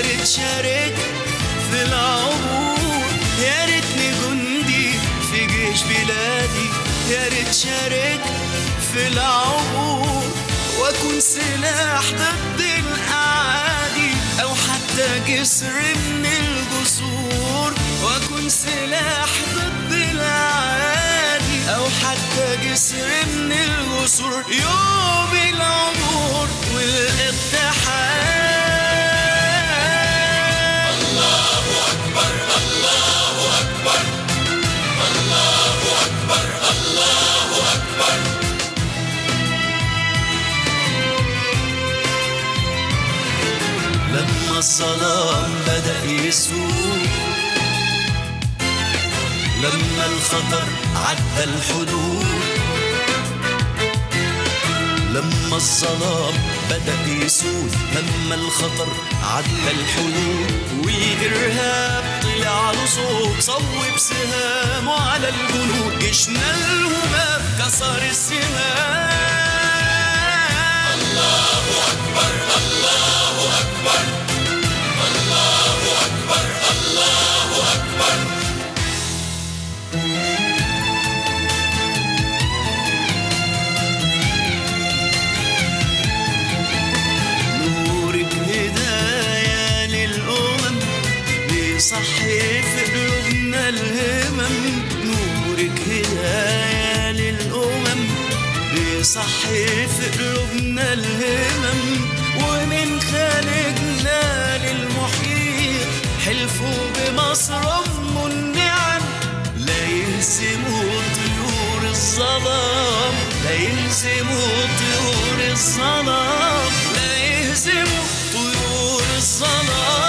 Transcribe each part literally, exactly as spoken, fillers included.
ريت شاركت في العبور، يا ريتني جندي في جيش بلادي، يا ريت شاركت في العبور واكون سلاح ضد الاعادي، او حتى جسر من الجسور واكون سلاح ضد الاعادي، او حتى جسر من الجسور. يوم العبور والاتحاد. لما الظلام بدأ يسود، لما الخطر عدى الحدود، لما الظلام بدأ يسود، لما الخطر عدى الحدود، والإرهاب طلع له صوت، صوب سهامه على الجنود، جيشنا الهمام كسر السهام. الله أكبر الله أكبر صحي في قلوبنا الهمم، نورك هدايا للأمم، بيصحي في قلوبنا الهمم، ومن خالقنا للمحيط حلفوا بمصر أم النعم، لا يهزموا طيور الظلام، لا يهزموا طيور الظلام، لا يهزموا طيور الظلام.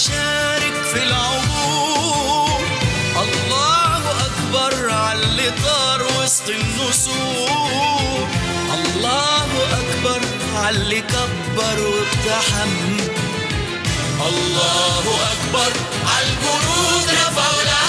شارك في العبور. الله أكبر عاللي طار وسط النسور، الله أكبر عاللي كبر واقتحم، الله أكبر عالجنود رفعوا العلم.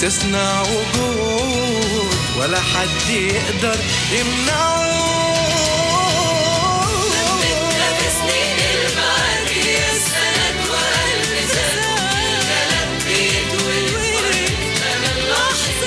تصنع وجود ولا حد يقدر يمنعه. لمتنا في سنين البعد هي السند وقلب زاد، الجلد بيتولد أنا اللحظة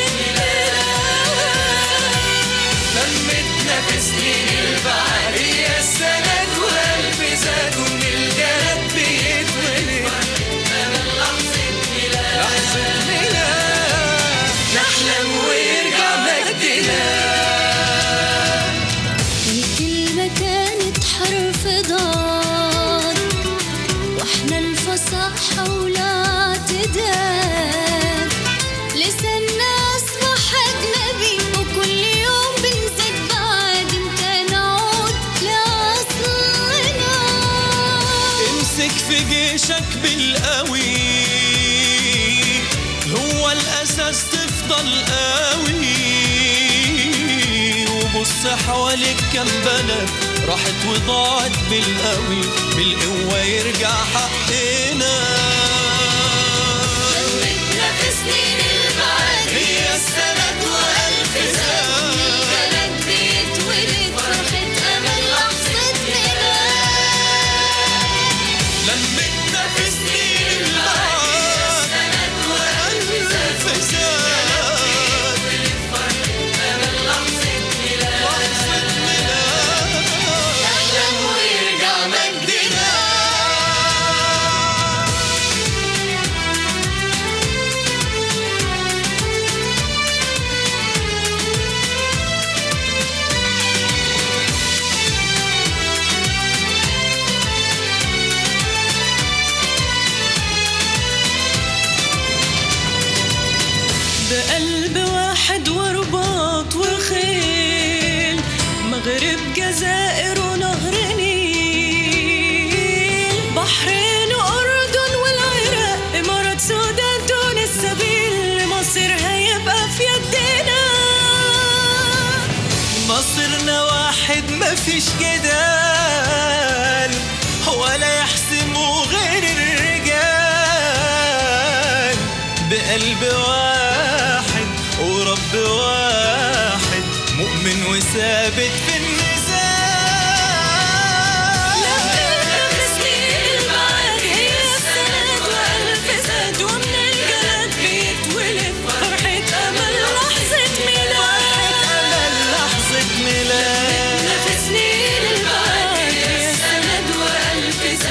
افضل قوي. وبص حواليك كم بلد راحت وضاعت بالقوي، بالقوة يرجع حقنا. شوقنا في سنين البعد هي السند وألف زاد، البلد بيتولد فرحة أمل لحظة ميلاد. لمتنا في سنين البعد هي السند وألف زاد، البلد بيتولد فرحة أمل لحظة ميلاد. أحلم ويرجع مجدنا. قلب واحد ورباط وخيل، مغرب جزائر ونهر نيل، بحرين وأردن والعراق، إمارات سودان تونس، سبيل لمصر هيبقى في يدينا. مصرنا واحد مفيش جدال، ولا يحسمه غير الرجال. بقلب واحد ورب واحد، مؤمن وثابت في النزال. لمتنا في سنين البعد هي السند وألف زاد، ومن الجلد بيتولد فرحة أمل لحظة ميلاد، لحظة ميلاد. لمتنا في سنين البعد هي السند وألف زاد،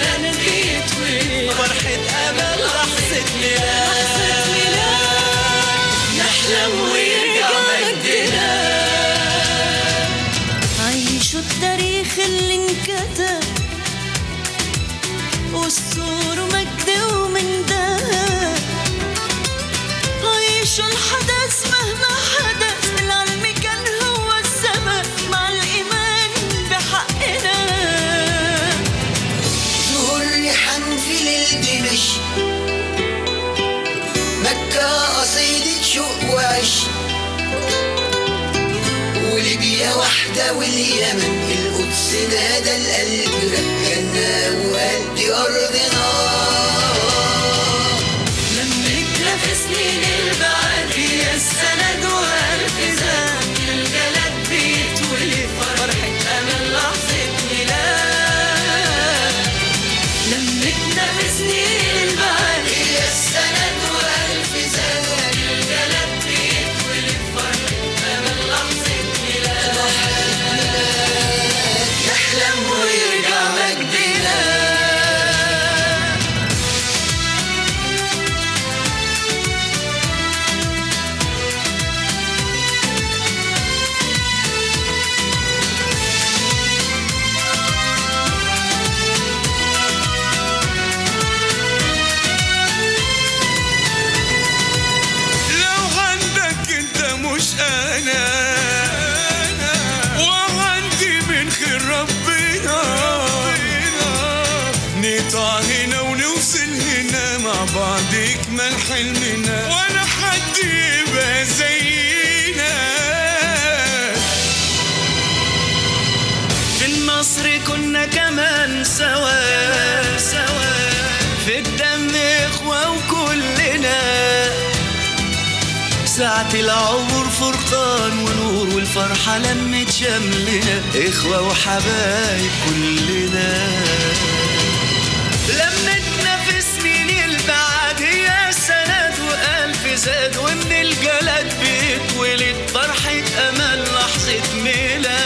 الجلد بيتولد فرحة أمل لحظة ميلاد. ويرجع مجدنا. عيشوا التاريخ اللي انكتب، والصور مجد ومن ده. عيشوا الحدث مهما حدث، العلم كان هو السبب، مع الإيمان بحقنا. زهور ريحان في ليل دمشق، مكة قصيدة شوق وعش، وليبيا واحدة واليمن، القدس نادى القلب ركنا وقد أرضنا. لمتنا في سنين البعد هي السند وألف زاد، البلد بيتولد فرحة أمل لحظة ميلاد. لمتنا في سنين البعد هي السند وألف زاد، من حلمنا ولا حد يبقى زينا. في النصر كنا كمان سوا سوا، في الدم إخوة وكلنا. ساعة العمر فرقان ونور، والفرحة لمت شملنا، إخوة وحبايب كلنا. لمتنا في سنين البعد هي السند وألف زاد، ومن الجلد بيتولد فرحة أمل لحظة ميلاد.